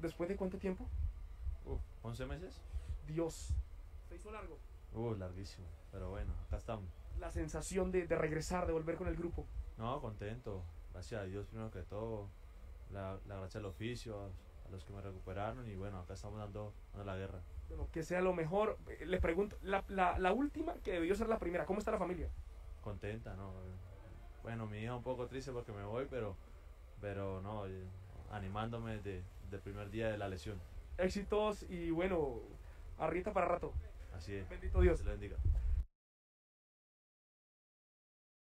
¿Después de cuánto tiempo? 11 meses. Dios. Se hizo largo. Larguísimo, pero bueno, acá estamos. La sensación de regresar, de volver con el grupo. No, contento, gracias a Dios primero que todo, la gracia al oficio, a los que me recuperaron, y bueno, acá estamos dando la guerra. Bueno, que sea lo mejor. Les pregunto, la última, que debió ser la primera, ¿cómo está la familia? Contenta, ¿no? Bueno, mi hija un poco triste porque me voy, pero no, animándome desde el primer día de la lesión. Éxitos y bueno, Arrieta para rato. Así es. Bendito Dios. Se lo bendiga.